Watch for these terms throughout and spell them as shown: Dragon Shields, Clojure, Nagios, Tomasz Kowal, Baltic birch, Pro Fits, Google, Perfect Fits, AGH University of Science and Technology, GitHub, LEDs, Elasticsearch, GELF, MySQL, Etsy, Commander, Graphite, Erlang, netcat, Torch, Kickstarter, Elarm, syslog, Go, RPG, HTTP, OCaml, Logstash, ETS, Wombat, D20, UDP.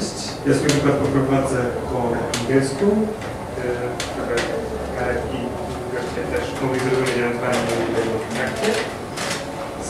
Cześć, ja swój wykład poprowadzę po angielsku, też mówi zrozumienia .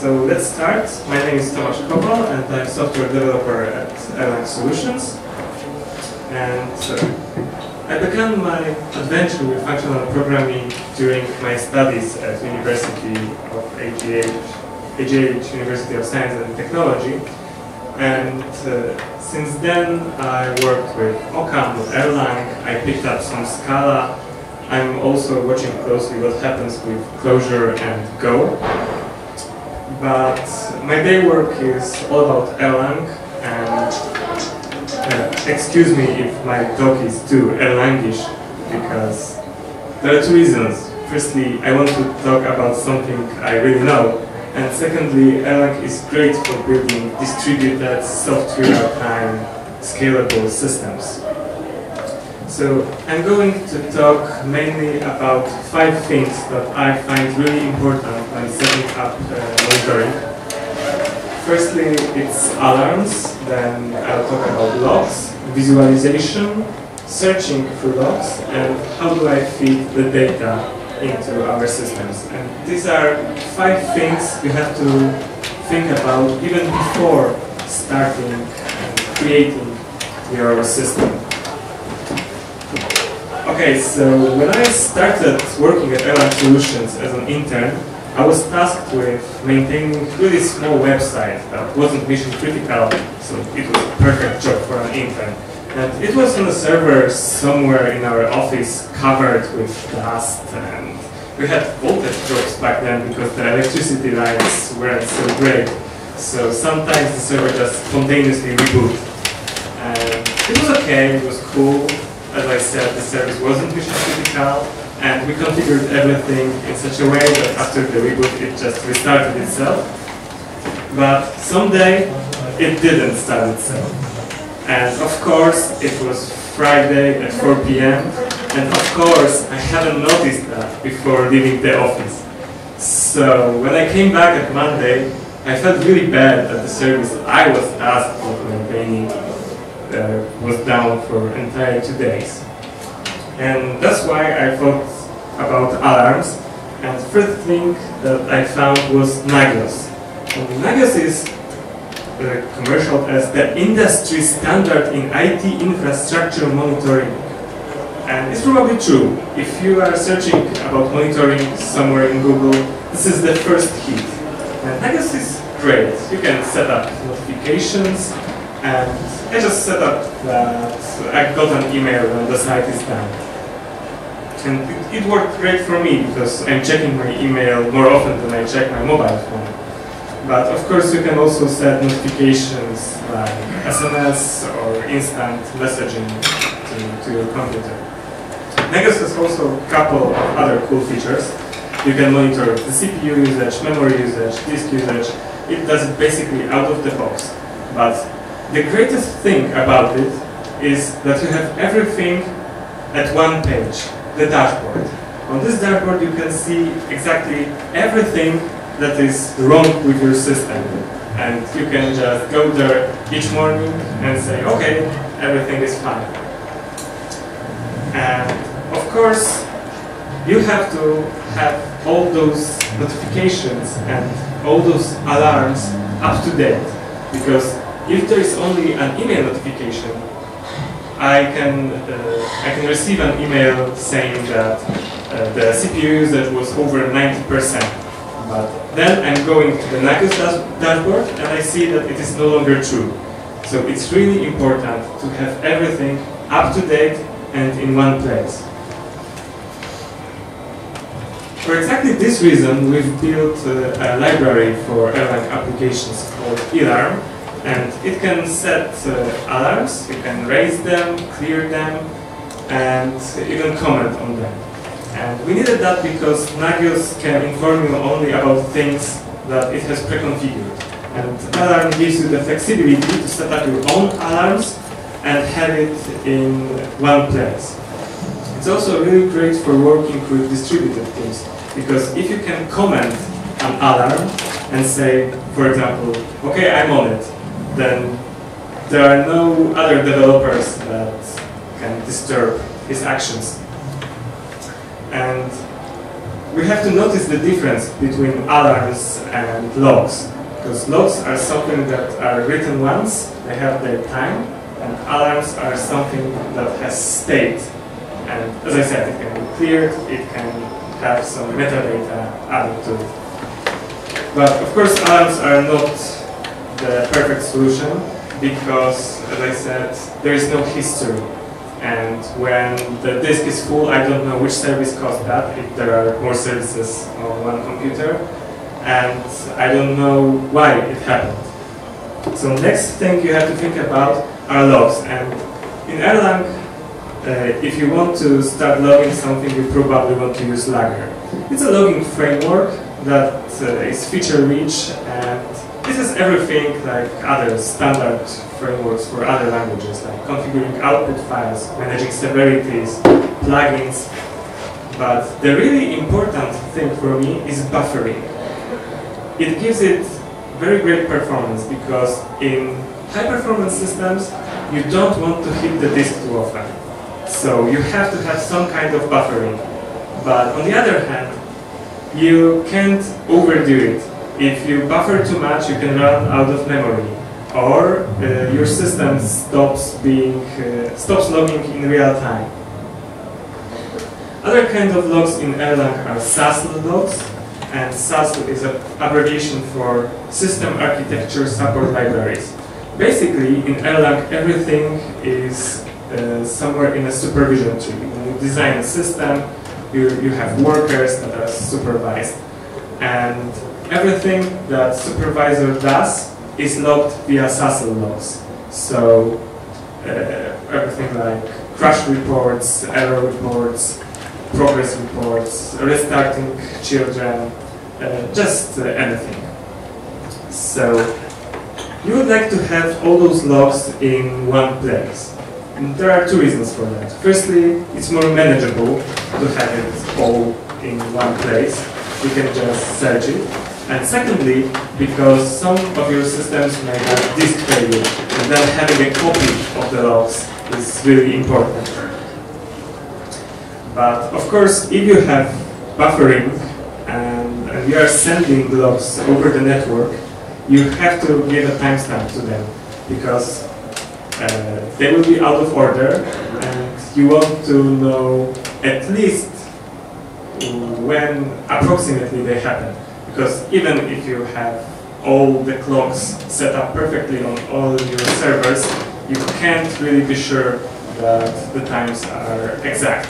So let's start. My name is Tomasz Kowal and I'm software developer at Erlang Solutions. And I began my adventure with functional programming during my studies at AGH University of Science and Technology. And since then I worked with OCaml, Erlang, I picked up some Scala. I'm also watching closely what happens with Clojure and Go. But my day work is all about Erlang, and excuse me if my talk is too Erlangish, because there are two reasons. Firstly, I want to talk about something I really know. And secondly, Erlang is great for building distributed, software time, scalable systems. So I'm going to talk mainly about 5 things that I find really important when setting up monitoring. Firstly, it's alarms, then I'll talk about logs, visualization, searching for logs, and how do I feed the data into our systems. And these are 5 things you have to think about even before starting and creating your system. Okay, so when I started working at Erlang Solutions as an intern, I was tasked with maintaining a really small website that wasn't mission critical, so it was a perfect job for an intern. And it was on a server somewhere in our office, covered with dust, and we had voltage drops back then because the electricity lines weren't so great. So sometimes the server just spontaneously rebooted. And it was okay, it was cool. As I said, the service wasn't mission critical, and we configured everything in such a way that after the reboot it just restarted itself. But someday it didn't start itself. And of course, it was Friday at 4 PM, and of course, I hadn't noticed that before leaving the office. So when I came back at Monday, I felt really bad that the service I was tasked for maintaining was down for an entire 2 days. And that's why I thought about alarms, and the first thing that I found was Nagios. And Nagios is commercial as the industry standard in IT infrastructure monitoring. And it's probably true. If you are searching about monitoring somewhere in Google, this is the first hit. And Nagios is great. You can set up notifications, and I just set up that. So I got an email when the site is done. And it worked great for me because I'm checking my email more often than I check my mobile phone. But of course you can also set notifications like SMS or instant messaging to your computer. Nagios has also a couple of other cool features. You can monitor the CPU usage, memory usage, disk usage. It does it basically out of the box. But the greatest thing about it is that you have everything at one page, the dashboard. On this dashboard you can see exactly everything that is wrong with your system, and you can just go there each morning and say, okay, everything is fine. And of course you have to have all those notifications and all those alarms up to date, because if there is only an email notification, I can receive an email saying that the CPU usage was over 90%. But then I'm going to the Nagios dashboard and I see that it is no longer true. So it's really important to have everything up to date and in one place. For exactly this reason, we've built a library for Erlang applications called Elarm, and it can set alarms, you can raise them, clear them, and even comment on them. And we needed that because Nagios can inform you only about things that it has pre-configured. And Elarm gives you the flexibility to set up your own alarms and have it in one place. It's also really great for working with distributed teams, because if you can comment an alarm and say, for example, okay, I'm on it, then there are no other developers that can disturb his actions. And we have to notice the difference between alarms and logs, because logs are something that are written once, they have their time, and alarms are something that has state. And as I said, it can be cleared, it can have some metadata added to it. But of course, alarms are not the perfect solution because, as I said, there is no history. And when the disk is full, I don't know which service caused that, if there are more services on one computer. And I don't know why it happened. So next thing you have to think about are logs. And in Erlang, if you want to start logging something, you probably want to use Lager. It's a logging framework that is feature-rich, and this is everything like other standard frameworks for other languages, like configuring output files, managing severities, plugins. But the really important thing for me is buffering. It gives it very great performance, because in high-performance systems, you don't want to hit the disk too often. So you have to have some kind of buffering. But on the other hand, you can't overdo it. If you buffer too much, you can run out of memory, or your system stops logging in real time. Other kind of logs in Erlang are SASL logs, and SASL is an abbreviation for System Architecture Support Libraries. Basically, in Erlang, everything is somewhere in a supervision tree. When you design a system, you have workers that are supervised. And everything that supervisor does is logged via SASL logs. So everything like crash reports, error reports, progress reports, restarting children, just anything. So you would like to have all those logs in one place. And there are two reasons for that. Firstly, it's more manageable to have it all in one place. You can just search it. And secondly, because some of your systems may have disk failure, and then having a copy of the logs is really important. But of course, if you have buffering and you are sending the logs over the network, you have to give a timestamp to them, because they will be out of order, and you want to know at least when approximately they happen. Because even if you have all the clocks set up perfectly on all your servers, you can't really be sure that the times are exact.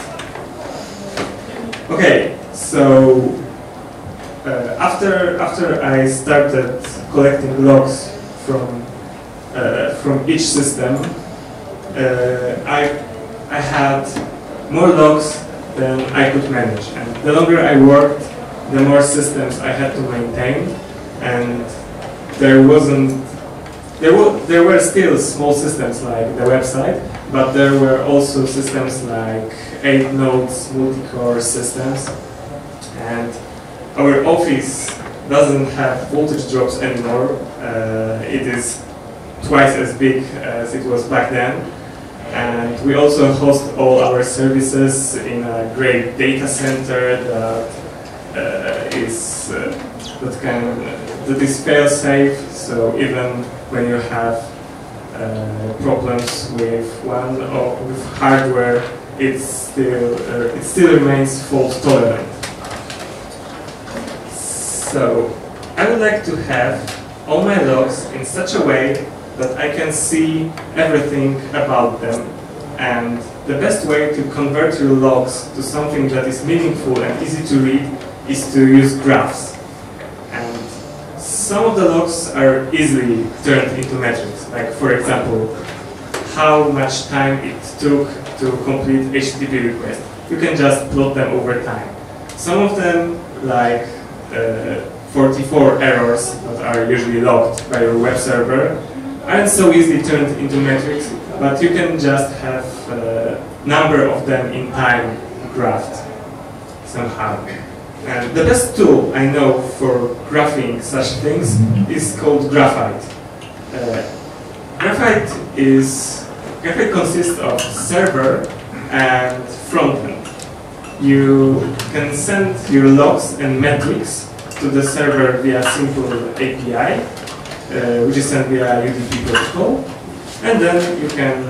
Okay, so after I started collecting logs from each system, I had more logs than I could manage. And the longer I worked, the more systems I had to maintain. And there were still small systems like the website, but there were also systems like 8 nodes, multi-core systems. And our office doesn't have voltage drops anymore. It is twice as big as it was back then. And we also host all our services in a great data center that is fail-safe. So even when you have problems with one or with hardware, it still remains fault-tolerant. So I would like to have all my logs in such a way that I can see everything about them. And the best way to convert your logs to something that is meaningful and easy to read is to use graphs. And some of the logs are easily turned into metrics, like for example, how much time it took to complete HTTP request. You can just plot them over time. Some of them, like 44 errors that are usually logged by your web server, aren't so easily turned into metrics, but you can just have a number of them in time graphed somehow. And the best tool I know for graphing such things is called Graphite. Graphite is Graphite consists of server and frontend. You can send your logs and metrics to the server via simple API, which is sent via UDP protocol, and then you can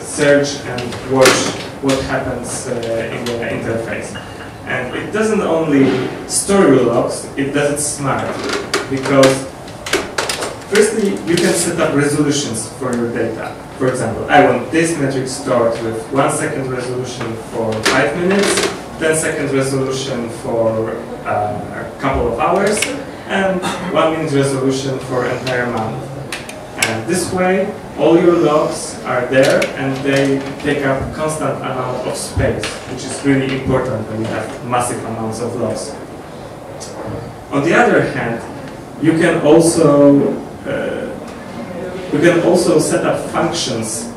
search and watch what happens in the interface. And it doesn't only store your logs, it does it smart, because firstly, you can set up resolutions for your data. For example, I want this metric stored with 1 second resolution for 5 minutes, 10 second resolution for a couple of hours, and 1 minute resolution for an entire month. And this way, all your logs are there and they take up a constant amount of space, which is really important when you have massive amounts of logs. On the other hand, you can also set up functions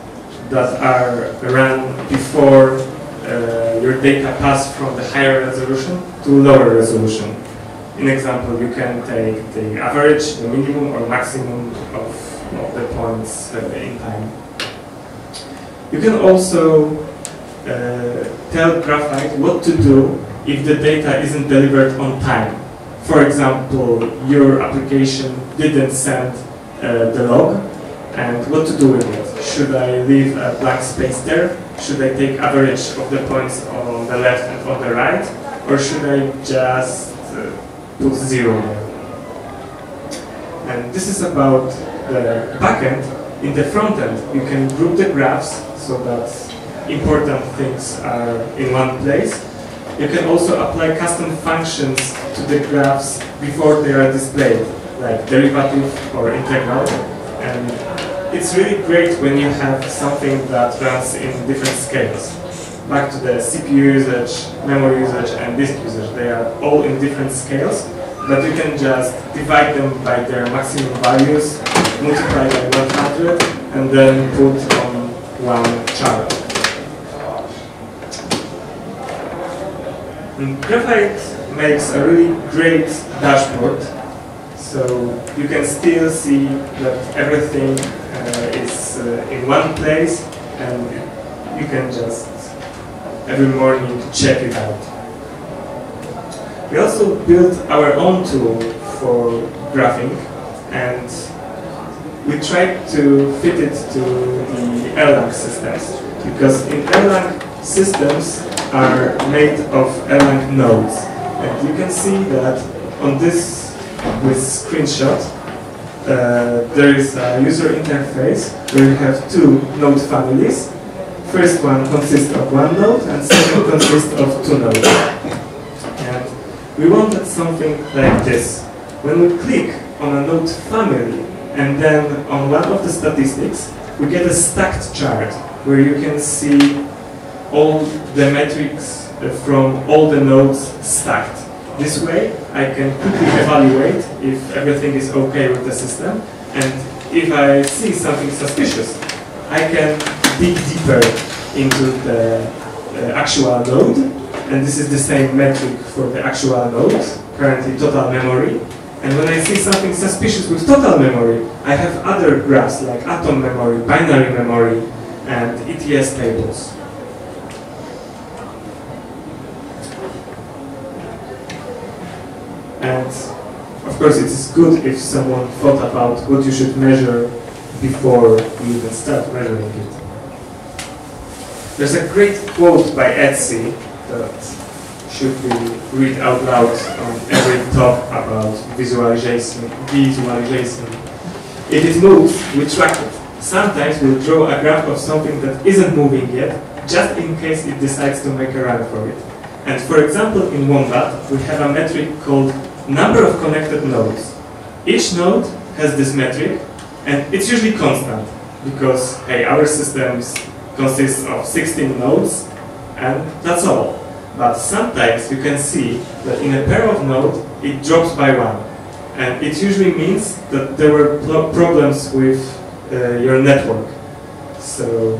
that are run before your data pass from the higher resolution to lower resolution. In example, you can take the average, the minimum or maximum of the points in time. You can also tell Graphite what to do if the data isn't delivered on time. For example, your application didn't send the log, and what to do with it. Should I leave a blank space there? Should I take average of the points on the left and on the right? Or should I just put 0? And this is about the backend. In the frontend, you can group the graphs so that important things are in one place. You can also apply custom functions to the graphs before they are displayed, like derivative or integral. And it's really great when you have something that runs in different scales. Back to the CPU usage, memory usage, and disk usage. They are all in different scales, but you can just divide them by their maximum values, multiply by 100, and then put on one chart. Graphite makes a really great dashboard, so you can still see that everything is in one place, and you can just every morning check it out. We also built our own tool for graphing, and we tried to fit it to the Erlang systems, because in Erlang systems are made of Erlang nodes. And you can see that on this with screenshot, there is a user interface where you have two node families. First one consists of one node, and second consists of two nodes. And we wanted something like this. When we click on a node family, and then on one of the statistics, we get a stacked chart where you can see all the metrics from all the nodes stacked. This way, I can quickly evaluate if everything is okay with the system, and if I see something suspicious, I can dig deeper into the actual node, and this is the same metric for the actual node, currently total memory. And when I see something suspicious with total memory, I have other graphs like atom memory, binary memory, and ETS tables. And of course, it is good if someone thought about what you should measure before you even start measuring it. There's a great quote by Etsy that should be read out loud on every talk about visualization. If it moves, we track it. Sometimes we'll draw a graph of something that isn't moving yet, just in case it decides to make a run for it. And for example, in Wombat, we have a metric called number of connected nodes. Each node has this metric, and it's usually constant, because, hey, our system consists of 16 nodes, and that's all. But sometimes you can see that in a pair of nodes, it drops by one. And it usually means that there were problems with your network. So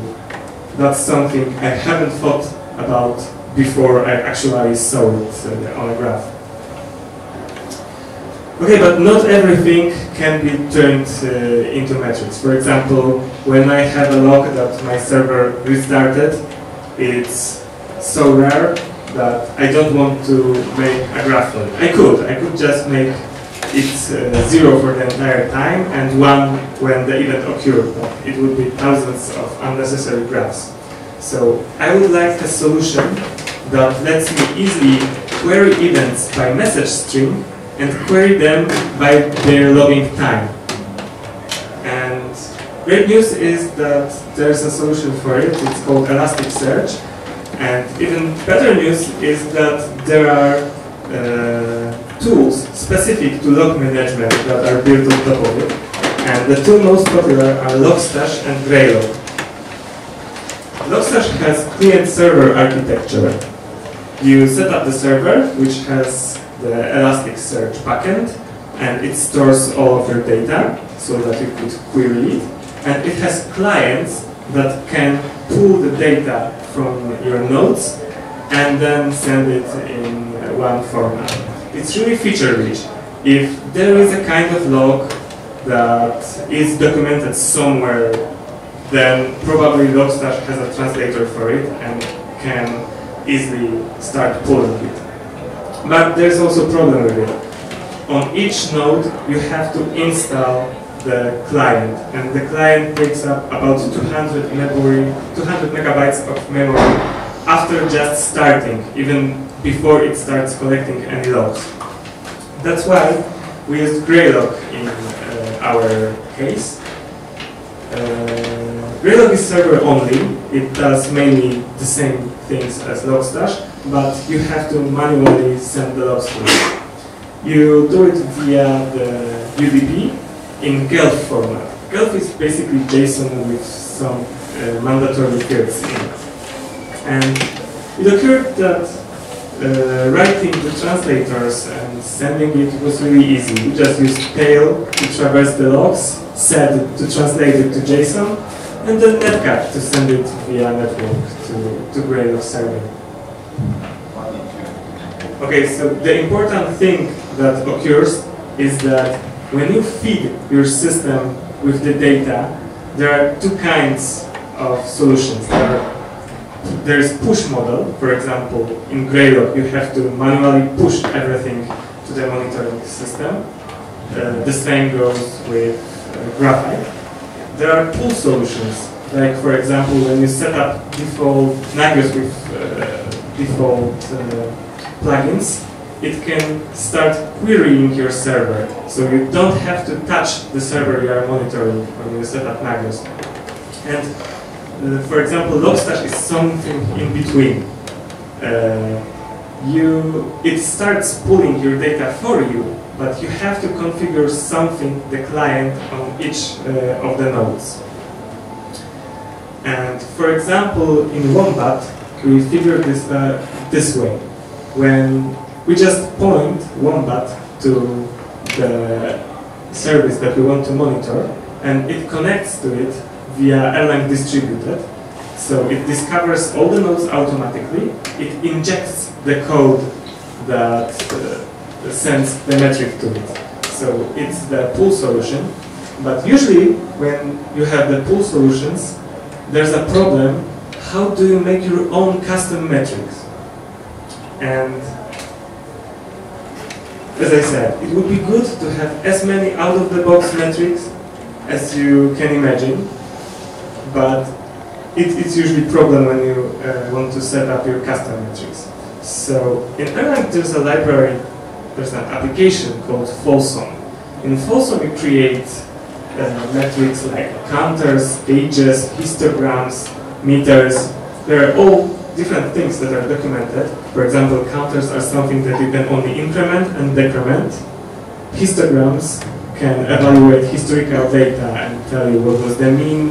that's something I haven't thought about before I actually saw it on a graph. Okay, but not everything can be turned into metrics. For example, when I have a log that my server restarted, it's so rare that I don't want to make a graph for it. I could just make it zero for the entire time and one when the event occurred. But it would be thousands of unnecessary graphs. So I would like a solution that lets me easily query events by message string and query them by their logging time. And great news is that there's a solution for it. It's called Elasticsearch. And even better news is that there are tools specific to log management that are built on top of it. And the two most popular are Logstash and Graylog. Logstash has client-server architecture. You set up the server, which has the Elasticsearch backend, and it stores all of your data so that you could query it. And it has clients that can pull the data from your nodes and then send it in one format. It's really feature-rich. If there is a kind of log that is documented somewhere, then probably Logstash has a translator for it and can easily start pulling it. But there's also a problem with it. On each node, you have to install the client, and the client takes up about 200 megabytes of memory after just starting, even before it starts collecting any logs. That's why we used Graylog in our case. Graylog is server only. It does mainly the same things as Logstash, but you have to manually send the logs to it. You do it via the UDP in GELF format. GELF is basically JSON with some mandatory fields in it. And it occurred that writing the translators and sending it was really easy. You just use tail to traverse the logs, set to translate it to JSON, and then netcat to send it via network to Graylog server. Okay, so the important thing that occurs is that when you feed your system with the data, there are two kinds of solutions. There's push model. For example, in Graylog, you have to manually push everything to the monitoring system. The same goes with Graphite. There are pull solutions. Like, for example, when you set up default Nagios with default plugins, it can start querying your server. So you don't have to touch the server you are monitoring when you set up Nagios. And for example, Logstash is something in between. It starts pulling your data for you, but you have to configure something, the client, on each of the nodes. And for example, in Wombat, we figured this way. When we just point Wombat to the service that we want to monitor, and it connects to it via Erlang distributed. So it discovers all the nodes automatically. It injects the code that sends the metric to it. So it's the pull solution. But usually, when you have the pull solutions, there's a problem. How do you make your own custom metrics? And as I said, it would be good to have as many out-of-the-box metrics as you can imagine, but it's usually a problem when you want to set up your custom metrics. So in Erlang, there's a library, there's an application called Folsom. In Folsom, you create metrics like counters, pages, histograms, meters. They're all different things that are documented. For example, counters are something that you can only increment and decrement. Histograms can evaluate historical data and tell you what was the mean,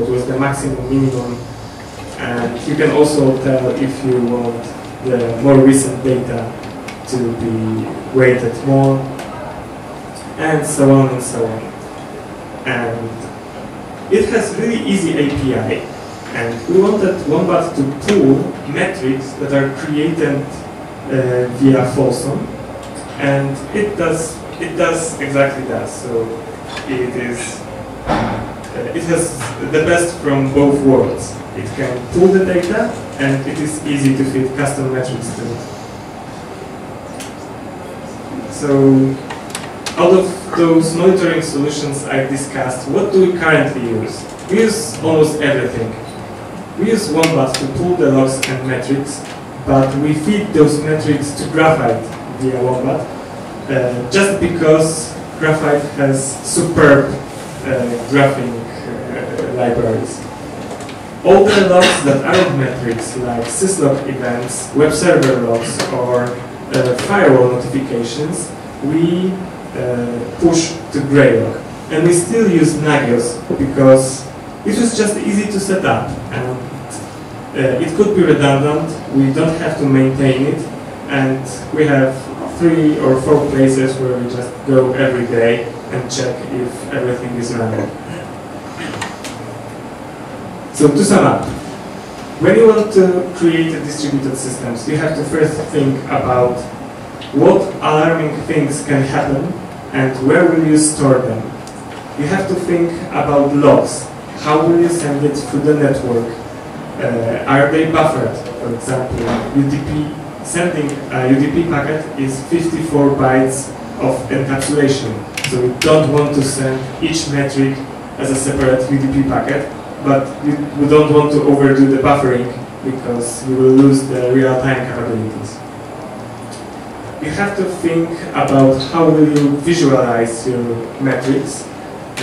what was the maximum, minimum. And you can also tell if you want the more recent data to be weighted more, and so on and so on. And it has really easy API. And we wanted Wombat to pull metrics that are created via Folsom. And it does It does exactly that. So it is. It has the best from both worlds. It can pull the data, and it is easy to fit custom metrics to it. So, out of those monitoring solutions I discussed, what do we currently use? We use almost everything. We use Wombat to pull the logs and metrics, but we feed those metrics to Graphite via Wombat, just because Graphite has superb graphing libraries. All the logs that aren't metrics, like syslog events, web server logs, or firewall notifications, we push to Graylog. And we still use Nagios because it was just easy to set up, and it could be redundant. We don't have to maintain it, and we have 3 or 4 places where we just go every day and check if everything is running. So to sum up, when you want to create a distributed system, you have to first think about what alarming things can happen and where will you store them. You have to think about logs. How will you send it through the network? Are they buffered? For example, UDP, sending a UDP packet is 54 bytes of encapsulation. So you don't want to send each metric as a separate UDP packet, but we don't want to overdo the buffering because you will lose the real-time capabilities. You have to think about how will you visualize your metrics.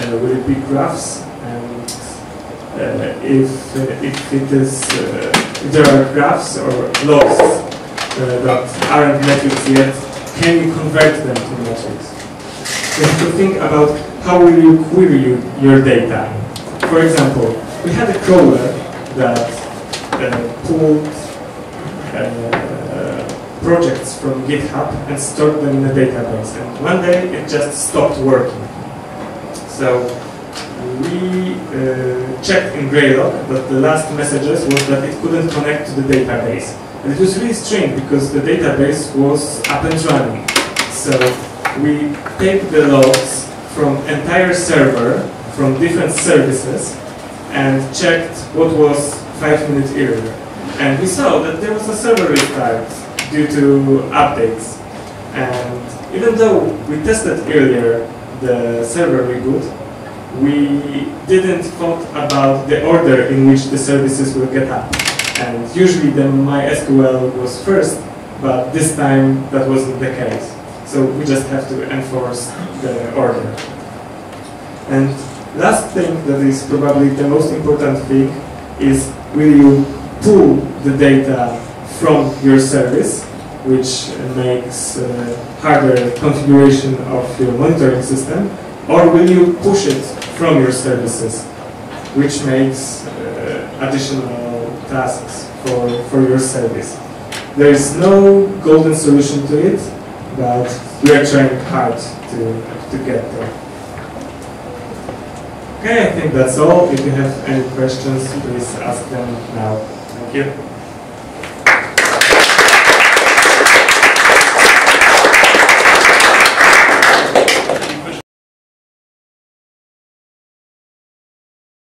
Will it be graphs? And if there are graphs or logs that aren't metrics yet, can you convert them to metrics? You have to think about how will you query your data. For example, we had a crawler that pulled projects from GitHub and stored them in a database. And one day it just stopped working. So we checked in Graylog that the last messages was that it couldn't connect to the database. And it was really strange because the database was up and running. So we take the logs from entire server, from different services, and checked what was 5 minutes earlier. And we saw that there was a server restart due to updates. And even though we tested earlier the server reboot, we didn't thought about the order in which the services will get up. And usually the MySQL was first, but this time that wasn't the case. So we just have to enforce the order. And last thing that is probably the most important thing is, will you pull the data from your service, which makes harder configuration of your monitoring system, or will you push it from your services, which makes additional tasks for your service. There is no golden solution to it, but we are trying hard to get there. Okay, I think that's all. If you have any questions, please ask them now. Thank you.